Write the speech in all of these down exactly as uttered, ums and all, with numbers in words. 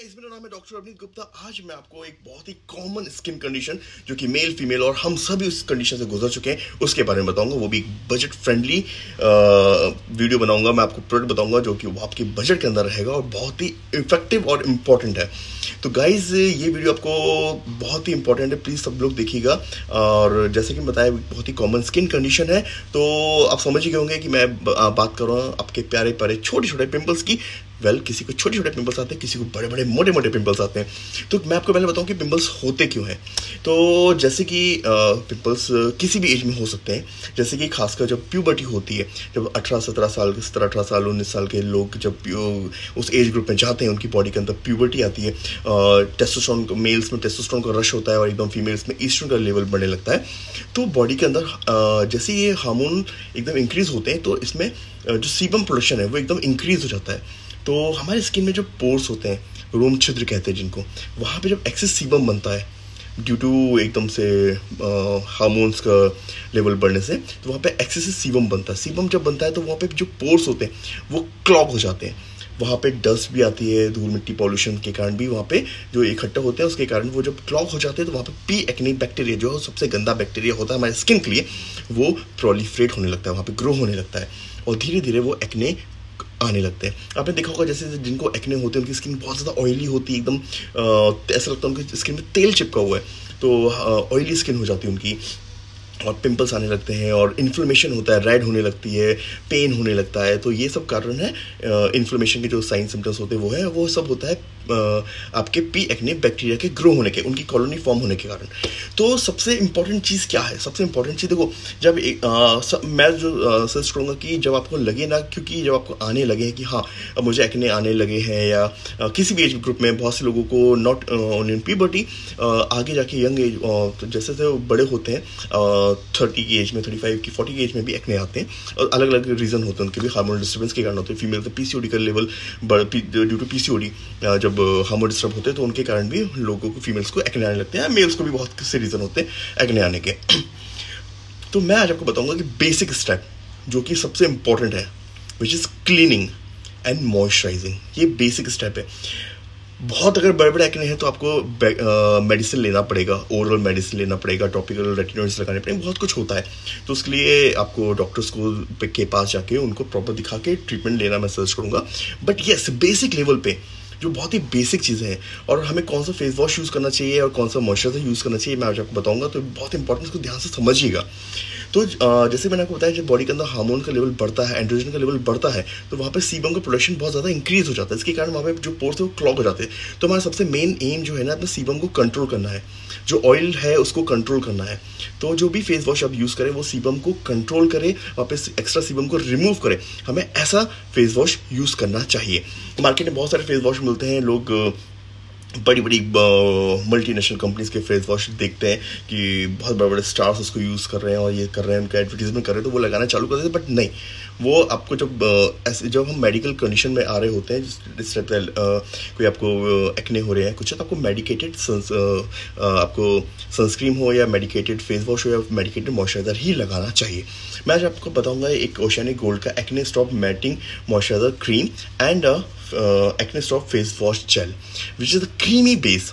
मेरा नाम है डॉक्टर अभिनीत गुप्ता। आज मैं आपको एक बहुत ही कॉमन स्किन कंडीशन जो कि मेल फीमेल और हम सभी उस कंडीशन से गुजर चुके हैं उसके बारे में बताऊंगा। वो भी बजट फ्रेंडली वीडियो बनाऊंगा। मैं आपको प्रोडक्ट बताऊंगा जो कि वो आपके बजट के अंदर रहेगा और बहुत ही इफेक्टिव और इम्पॉर्टेंट है। तो गाइज ये वीडियो आपको बहुत ही इंपॉर्टेंट है, प्लीज़ सब लोग देखिएगा। और जैसे कि बताया बहुत ही कॉमन स्किन कंडीशन है, तो आप समझ ही गए होंगे कि मैं बात कर रहा हूँ आपके प्यारे प्यारे छोटे छोटे पिम्पल्स की। वेल well, किसी को छोटे छोटे पिंपल्स आते हैं, किसी को बड़े बड़े मोटे मोटे पिंपल्स आते हैं। तो मैं आपको पहले बताऊं कि पिंपल्स होते क्यों हैं। तो जैसे कि पिंपल्स किसी भी एज में हो सकते हैं, जैसे कि खासकर जब प्यूबर्टी होती है, जब अठारह सत्रह साल सत्रह अठारह साल उन्नीस साल के लोग जब उस एज ग्रुप में जाते हैं, उनकी बॉडी के अंदर प्यूबर्टी आती है। टेस्टोस्टेरोन मेल्स में टेस्टोस्टेरोन का रश होता है और एकदम फीमेल्स में ईस्ट्रोजन का लेवल बढ़ने लगता है। तो बॉडी के अंदर uh, जैसे ये हार्मोन एकदम इंक्रीज होते हैं तो इसमें uh, जो सीबम प्रोडक्शन है वो एकदम इंक्रीज हो जाता है। तो हमारी स्किन में जो पोर्स होते हैं, रोम छिद्र कहते हैं जिनको, वहाँ पे जब एक्सेस सीबम बनता है ड्यू टू एकदम से हार्मोन्स का लेवल बढ़ने से, तो वहाँ पे एक्सेस सीबम बनता है। सीबम जब बनता है तो वहाँ पे जो पोर्स होते हैं वो क्लॉग हो जाते हैं। वहाँ पे डस्ट भी आती है, धूल मिट्टी पॉल्यूशन के कारण भी वहाँ पे जो इकट्ठा होते हैं उसके कारण वो जब क्लॉग हो जाते हैं तो वहाँ पे पी एक्ने बैक्टीरिया जो है सबसे गंदा बैक्टीरिया होता है हमारे स्किन के लिए, वो प्रोलीफ्रेट होने लगता है, वहाँ पर ग्रो होने लगता है और धीरे धीरे वो एक्ने आने लगते हैं। आपने देखा होगा जैसे जिनको एक्ने होते हैं उनकी स्किन बहुत ज़्यादा ऑयली होती है, एकदम ऐसा लगता है उनकी स्किन में तेल चिपका हुआ है। तो ऑयली स्किन हो जाती है उनकी और पिंपल्स आने लगते हैं और इन्फ्लेमेशन होता है, रेड होने लगती है, पेन होने लगता है। तो ये सब कारण है, इन्फ्लेमेशन के जो साइन सिम्टम्स होते हैं वो है, वो सब होता है आपके पी एक्ने बैक्टीरिया के ग्रो होने के, उनकी कॉलोनी फॉर्म होने के कारण। तो सबसे इम्पॉर्टेंट चीज़ क्या है? सबसे इम्पॉर्टेंट चीज़ देखो, जब एक, आ, सब, मैं जो सर्च करूँगा कि जब आपको लगे ना, क्योंकि जब आपको आने लगे हैं कि हाँ अब मुझे एक्ने आने लगे हैं, या आ, किसी भी एज ग्रुप में बहुत से लोगों को नॉट ओनली इन प्यूबर्टी, आगे जाके यंग एज तो जैसे जैसे बड़े होते हैं थर्टी की एज में, थर्टी फाइव की फोर्टी की एज में भी एक्ने आते हैं और अलग अलग रीज़न होते हैं उनके भी। हार्मोन डिस्टर्बेंस के कारण होते हैं। फीमेल तो पी सी ओडी का level due to P C OD जब हार्मोन डिस्टर्ब होते हैं तो उनके कारण भी लोगों को, फीमेल्स को एक्ने आने लगते हैं। मेल्स को भी बहुत से रीज़न होते हैं एक्ने आने के। तो मैं आज आपको बताऊँगा कि बेसिक स्टेप जो कि सबसे इम्पॉर्टेंट है, which is cleaning and moisturising. ये बेसिक स्टेप है। बहुत अगर बड़े बड़े एक्ने हैं तो आपको मेडिसिन लेना पड़ेगा, ओरल मेडिसिन लेना पड़ेगा, टॉपिकल रेटिनॉइड्स लगाने पड़ेंगे, बहुत कुछ होता है। तो उसके लिए आपको डॉक्टर्स को के पास जाके उनको प्रॉपर दिखा के ट्रीटमेंट लेना मैं सर्च करूँगा। बट येस, बेसिक लेवल पे जो बहुत ही बेसिक चीज़ें हैं और हमें कौन सा फेस वॉश यूज़ करना चाहिए और कौन सा मॉइस्चराइजर यूज़ करना चाहिए, मैं आज आपको बताऊँगा। तो बहुत इंपॉर्टेंट, इसको ध्यान से समझिएगा। तो जैसे मैंने आपको बताया, जब बॉडी के अंदर हार्मोन का लेवल बढ़ता है, एंड्रोजन का लेवल बढ़ता है, तो वहाँ पे सीबम का प्रोडक्शन बहुत ज़्यादा इंक्रीज़ हो जाता है। इसके कारण वहाँ पे जो पोर्स है वो क्लॉग हो जाते हैं। तो हमारा सबसे मेन एम जो है ना, अपने सीबम को कंट्रोल करना है, जो ऑयल है उसको कंट्रोल करना है। तो जो भी फेस वॉश आप यूज़ करें वो सीबम को कंट्रोल करें, वापस एक्स्ट्रा सीबम को रिमूव करें। हमें ऐसा फेस वॉश यूज़ करना चाहिए। मार्केट में बहुत सारे फेस वॉश मिलते हैं। लोग बड़ी बड़ी मल्टीनेशनल कंपनीज़ के फेस वॉश देखते हैं कि बहुत बड़े बड़े स्टार्स उसको यूज़ कर रहे हैं और ये कर रहे हैं, उनका एडवर्टीजमेंट कर रहे हैं, तो वो लगाना चालू कर देते हैं। बट नहीं, वो आपको जब ऐसे जब हम मेडिकल कंडीशन में आ रहे होते हैं, जिस टाइप का कोई आपको एक्ने हो रहे हैं कुछ, तो आपको मेडिकेटेड सन्स आपको सनस्क्रीन हो या मेडिकेटेड फेस वॉश हो या मेडिकेटेड मॉइस्चराइज़र ही लगाना चाहिए। मैं आज आपको बताऊँगा एक ओशेनिक गोल्ड का acne stop matting moisturiser cream and acne stop face wash gel which is the creamy base.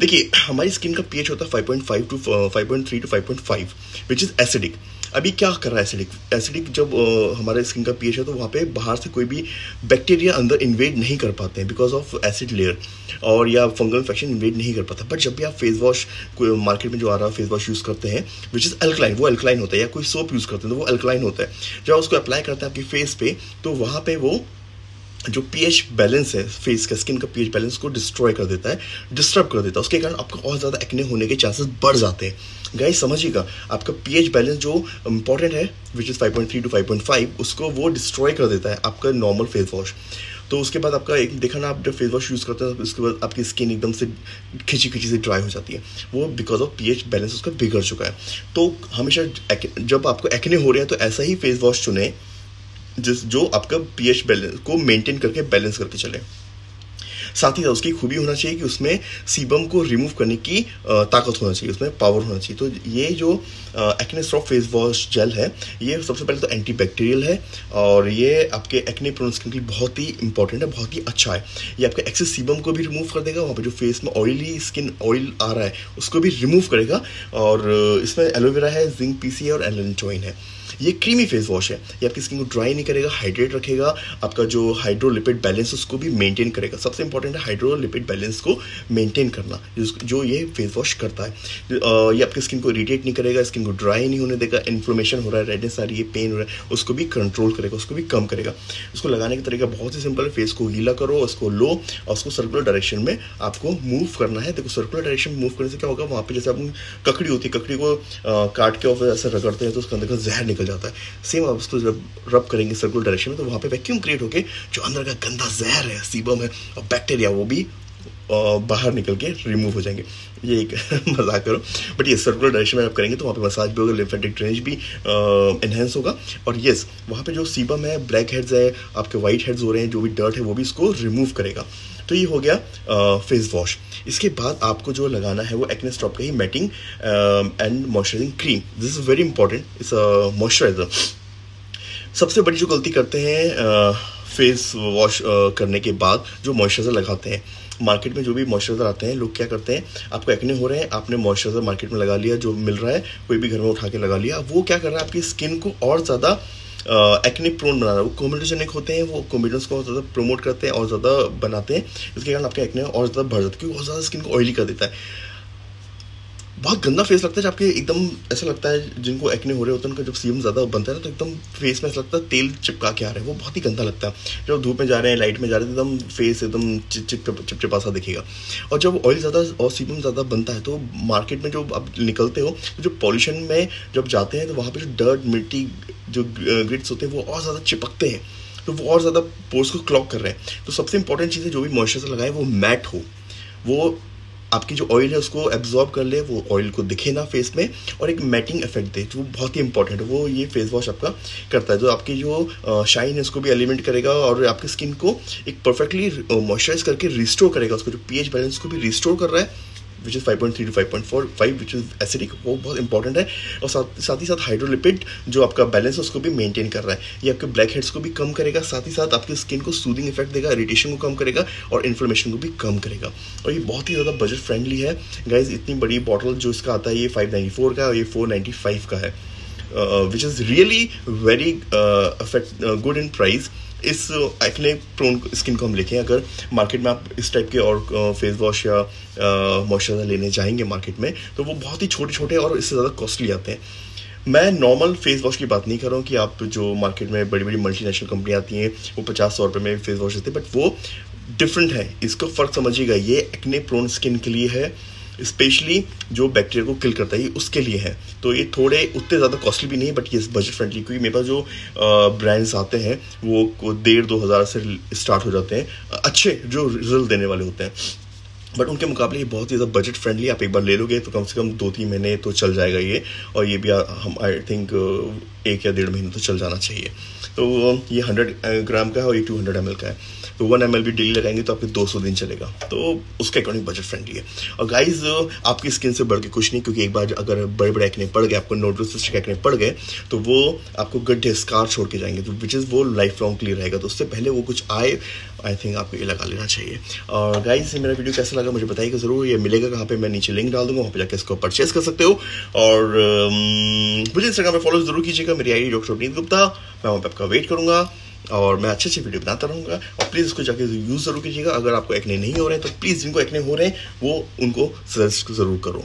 देखिए, हमारी स्किन का पीएच होता है five point five to five point three to five point five which is acidic. अभी क्या कर रहा है एसिडिक? एसिडिक जब uh, हमारे स्किन का पीएच है तो वहाँ पे बाहर से कोई भी बैक्टीरिया अंदर इन्वेड नहीं कर पाते हैं बिकॉज ऑफ एसिड लेयर, और या फंगल इन्फेक्शन इन्वेड नहीं कर पाता। बट जब भी आप फेस वॉश कोई मार्केट में जो आ रहा है फेस वॉश यूज़ करते हैं विच इज़ अल्कलाइन, वो अल्कलाइन होता है, या कोई सोप यूज़ करते हैं तो वो अल्कलाइन होता है। जब उसको अप्लाई करते हैं आपकी फेस पे, तो वहाँ पर वो जो पीएच बैलेंस है फेस का, स्किन का पीएच बैलेंस को डिस्ट्रॉय कर देता है, डिस्टर्ब कर देता है। उसके कारण आपको और ज़्यादा एक्ने होने के चांसेस बढ़ जाते हैं। गाइस समझिएगा, आपका पीएच बैलेंस जो इंपॉर्टेंट है which is five point three to five point five, उसको वो डिस्ट्रॉय कर देता है आपका नॉर्मल फेस वॉश। तो उसके बाद आपका एक देखा ना, आप जब फेस वॉश यूज़ करते हैं उसके बाद आपकी स्किन एकदम से खिंची खिंची से ड्राई हो जाती है, वो बिकॉज ऑफ पीएच बैलेंस उसका बिगड़ चुका है। तो हमेशा जब आपको एक्ने हो रहे हैं तो ऐसा ही फेस वॉश चुने जिस जो आपका पीएच बैलेंस को मेंटेन करके बैलेंस करके चले। साथ ही उसकी खूबी होना चाहिए कि उसमें सीबम को रिमूव करने की ताकत होना चाहिए, उसमें पावर होना चाहिए। तो ये जो acne stop face wash gel है ये सबसे पहले तो एंटी बैक्टीरियल है और ये आपके एक्ने प्रोन स्किन के लिए बहुत ही इंपॉर्टेंट है, बहुत ही अच्छा है। ये आपके एक्सेस सीबम को भी रिमूव कर देगा, वहाँ पे जो फेस में ऑयली स्किन ऑयल आ रहा है उसको भी रिमूव करेगा। और इसमें एलोवेरा है, जिंक पीसी और एलेंटोइन है। ये क्रीमी फेस वॉश है, ये आपकी स्किन को ड्राई नहीं करेगा, हाइड्रेट रखेगा, आपका जो हाइड्रोलिपिड बैलेंस उसको भी मेंटेन करेगा। सबसे इंपॉर्टेंट है हाइड्रोलिपिड बैलेंस को मेंटेन करना जो ये फेस वॉश करता है। ये आपकी स्किन को इरिटेट नहीं करेगा, स्किन को ड्राई नहीं होने देगा, इन्फ्लेमेशन हो रहा है, रेडनेस आ रही है, पेन हो रहा है उसको भी कंट्रोल करेगा, उसको भी कम करेगा। उसको लगाने का तरीका बहुत ही सिंपल है, फेस को गीला करो, उसको लो और उसको सर्कुलर डायरेक्शन में आपको मूव करना है। देखो सर्कुलर डायरेक्शन में मूव करने से क्या होगा, वहाँ पर जैसे आप ककड़ी होती है, ककड़ी को काट के और ऐसे रगड़ते हैं तो उसके अंदर का जहर निकल जाता है। सेम आप उसको जब रब करेंगे सर्कुलर डायरेक्शन में तो वहाँ पे वैक्यूम क्रिएट होके जो अंदर का गंदा जहर है, सीबम है और बैक्टीरिया वो भी बाहर निकल के रिमूव हो जाएंगे। ये एक मजाक करो, बट ये सर्कुलर डायरेक्शन में आप करेंगे तो वहाँ पे मसाज भी होगा, लिम्फेटिक ड्रेनेज भी इन्हेंस होगा। और येस वहाँ पे जो सीबम है, ब्लैक हेड्स है, आपके वाइट हेड्स हो रहे हैं, जो भी डर्ट है वो भी इसको रिमूव करेगा। तो ये हो गया आ, फेस वॉश। इसके बाद आपको जो लगाना है वो एक्ने स्टॉप का ही matting and moisturising cream. This is very important, it's a moisturiser. सबसे बड़ी जो गलती करते हैं फेस वॉश करने के बाद, जो मॉइस्चराइजर लगाते हैं, मार्केट में जो भी मॉइस्चराइजर आते हैं लोग क्या करते हैं, आपको एक्ने हो रहे हैं, आपने मॉइस्चराइजर मार्केट में लगा लिया, जो मिल रहा है कोई भी घर में उठा के लगा लिया, वो क्या कर रहा है आपकी स्किन को और ज़्यादा एक्ने प्रोन बना रहा है। वो कोमेटोजेनिक होते हैं, वो कोमेटोन्स को और ज़्यादा प्रमोट करते हैं और ज़्यादा बनाते हैं, इसके कारण आपके एक्ने और ज़्यादा बढ़ जाता है क्योंकि बहुत ज़्यादा स्किन को ऑयली कर देता है। बहुत गंदा फेस लगता है जब आपके एकदम ऐसा लगता है, जिनको एक्ने हो रहे होते हैं उनका जब सीबम ज़्यादा बनता है ना तो एकदम फेस में ऐसा लगता है तेल चिपका के आ रहा है, वो बहुत ही गंदा लगता है। जब धूप में जा रहे हैं, लाइट में जा रहे हैं, एकदम फेस एकदम चिपचिपा सा दिखेगा। और जब ऑयल ज़्यादा और सीबम ज़्यादा बनता है तो मार्केट में जो आप निकलते हो तो जो पॉल्यूशन में जब जाते हैं तो वहाँ पर जो डर्ट मिट्टी जो ग्रिट्स होते हैं वो और ज़्यादा चिपकते हैं, तो वो और ज़्यादा पोर्स को क्लॉग कर रहे हैं। तो सबसे इंपॉर्टेंट चीज़ है जो भी मॉइस्चराइजर लगाए वो मैट हो, वो आपकी जो ऑयल है उसको एब्जॉर्ब कर ले, वो ऑयल को दिखे ना फेस में और एक मैटिंग इफेक्ट दे, जो बहुत ही इंपॉर्टेंट है। वो ये फेस वॉश आपका करता है, जो आपकी जो शाइन है उसको भी एलिमेंट करेगा और आपकी स्किन को एक परफेक्टली मॉइस्चराइज करके रिस्टोर करेगा, उसको जो पीएच बैलेंस को भी रिस्टोर कर रहा है which is five point three to five point four five which is acidic, वो बहुत इंपॉर्टेंट है। और साथ साथ ही साथ हाइड्रोलिपिड जो आपका बैलेंस है उसको भी मेंटेन कर रहा है, ये आपके ब्लैक हेड्स को भी कम करेगा, साथ ही साथ आपकी स्किन को सूदिंग इफेक्ट देगा, इरिटेशन को कम करेगा और इन्फ्लेमेशन को भी कम करेगा। और ये बहुत ही ज़्यादा बजट फ्रेंडली है गाइज, इतनी बड़ी बॉटल जो इसका आता है ये फाइव नाइन्टी फोर का और ये फोर नाइन्टी फाइव का है, which is really very effect good in price. इस एक्ने प्रोन स्किन को हम लेखें, अगर मार्केट में आप इस टाइप के और फेस वॉश या मॉइस्चराइजर लेने जाएंगे मार्केट में तो वो बहुत ही छोटे छोटे और इससे ज़्यादा कॉस्टली आते हैं। मैं नॉर्मल फेस वॉश की बात नहीं कर रहा हूँ कि आप जो मार्केट में बड़ी बड़ी मल्टीनेशनल कंपनी आती हैं वो पचास सौ रुपये में फेस वॉश देते हैं, बट वो डिफरेंट है, इसको फ़र्क समझिएगा। ये एक्ने प्रोन स्किन के लिए है, स्पेशली जो बैक्टीरिया को किल करता है ये उसके लिए है। तो ये थोड़े उतने ज़्यादा कॉस्टली भी नहीं है, बट ये बजट फ्रेंडली, क्योंकि मेरे पास जो ब्रांड्स आते हैं वो डेढ़ दो हज़ार से स्टार्ट हो जाते हैं, अच्छे जो रिजल्ट देने वाले होते हैं, बट उनके मुकाबले ये बहुत ही ज़्यादा बजट फ्रेंडली। आप एक बार ले लोगे तो कम से कम दो तीन महीने तो चल जाएगा ये, और ये भी हम आई थिंक एक या डेढ़ महीने तो चल जाना चाहिए। तो ये हंड्रेड ग्राम का है और ये टू हंड्रेड एम एल का है, तो वन एम एल भी डेली लगाएंगे तो आपके दो सौ दिन चलेगा, तो उसका अकॉर्डिंग बजट फ्रेंडली है। और गाइज आपकी स्किन से बढ़ के कुछ नहीं, क्योंकि एक बार अगर बड़े बड़े एक्ने पड़ गए, आपको नोड्रोसिस्टिक एक्ने पड़ गए तो वो आपको गड्ढे स्कार छोड़ के जाएंगे, तो विच इज़ वो लाइफ लॉन्ग क्लियर रहेगा। तो उससे पहले वो कुछ आए आई थिंक आपको ये लगा लेना चाहिए। और गाइज मेरा वीडियो कैसा लगा मुझे बताइएगा ज़रूर, ये मिलेगा कहाँ पे, मैं नीचे लिंक डाल दूँगा, वहाँ पे जाकर इसको परचेज कर सकते हो। और मुझे इंस्टाग्राम पे फॉलो जरूर कीजिएगा, मेरी आईडी डॉक्टर अभिनीत गुप्ता, मैं वहाँ पे आपका वेट करूँगा और मैं अच्छे अच्छे वीडियो बनाता रहूँगा। और प्लीज़ इसको जाके यूज़ जरूर कीजिएगा, अगर आपको एक्ने नहीं हो रहे हैं तो प्लीज़ जिनको एक्ने हो रहे हैं वो उनको सजेस्ट जरूर करो।